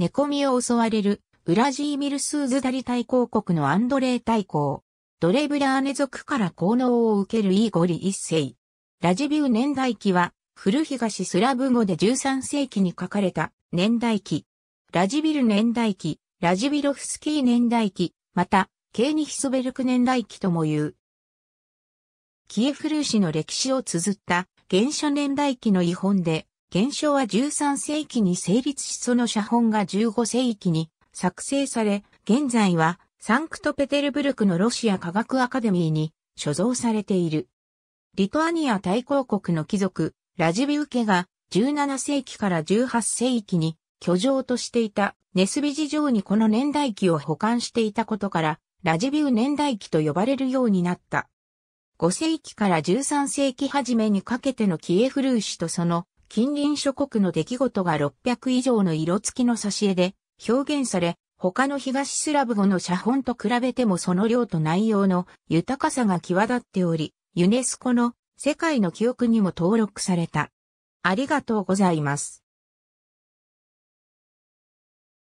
寝込みを襲われる、ウラジーミル・スーズダリ大公国のアンドレイ大公。ドレブラーネ族から功能を受けるイーゴリ一世。ラジビウ年代記は、古東スラブ語で13世紀に書かれた年代記。ラジビル年代記、ラジビロフスキー年代記、また、ケーニヒスベルク年代記とも言う。キエフルーシの歴史を綴った、原書年代記の遺本で、原書は13世紀に成立しその写本が15世紀に作成され、現在は、サンクトペテルブルクのロシア科学アカデミーに所蔵されている。リトアニア大公国の貴族、ラジビウ家が17世紀から18世紀に居城としていたネスビジ城にこの年代記を保管していたことから、ラジビウ年代記と呼ばれるようになった。5世紀から13世紀初めにかけてのキエフルーシとその近隣諸国の出来事が600以上の色付きの挿絵で表現され、他の東スラブ語の写本と比べてもその量と内容の豊かさが際立っており、ユネスコの世界の記憶にも登録された。ありがとうございます。